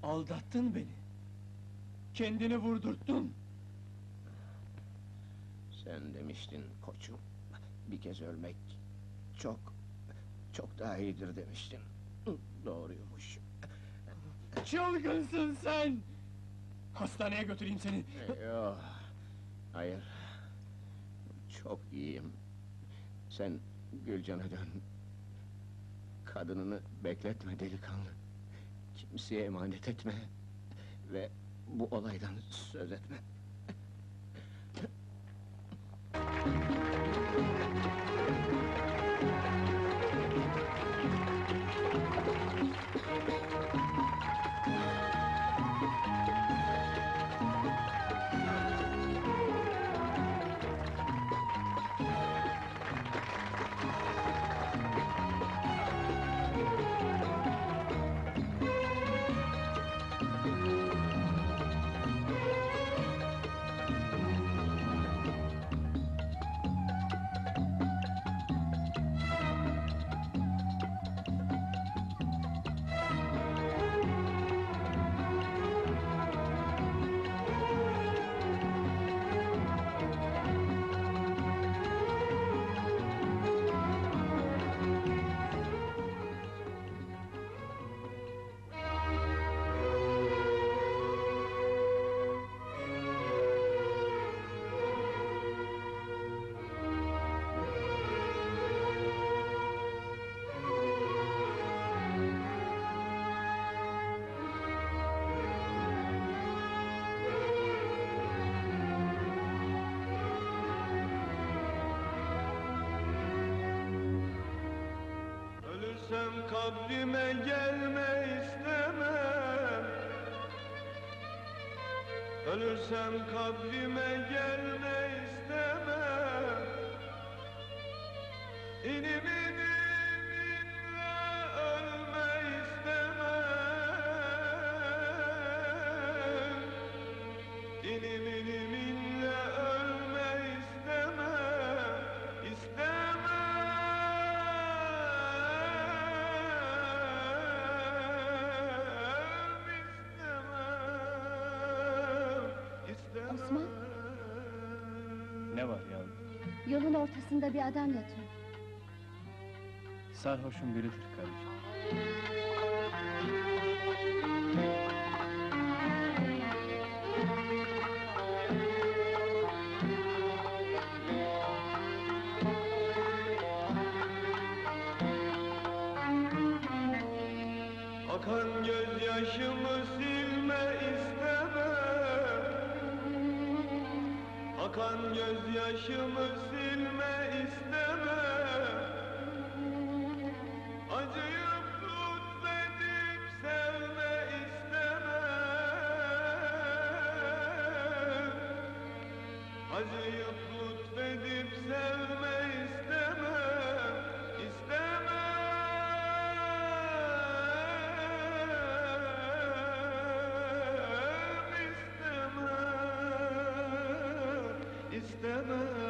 Aldattın beni! Kendini vurdurttun! Sen demiştin koçum, bir kez ölmek çok, çok daha iyidir demiştin. Doğruymuş. Çılgınsın sen! Hastaneye götüreyim seni! Yok, hayır. Çok iyiyim. Sen Gülcan'a dön. Kadınını bekletme delikanlı. Kimseye emanet etme. Ve bu olaydan söz etme. Kabrime gelme istemem. Ölürsem kabrime gelme istemem. İnim inimle ölme istemem. İnim inimle ölme istemem. İstemem. Osman! Ne var yavrum? Yolun ortasında bir adam yatıyor. Sarhoşun biridir karıcığım. Akan gözyaşımı silme istemem. Akan gözyaşımı silme isteme. Acıyıp tut edip sevme isteme. Acıyıp tut edip sevme isteme. İsteme. İstemem.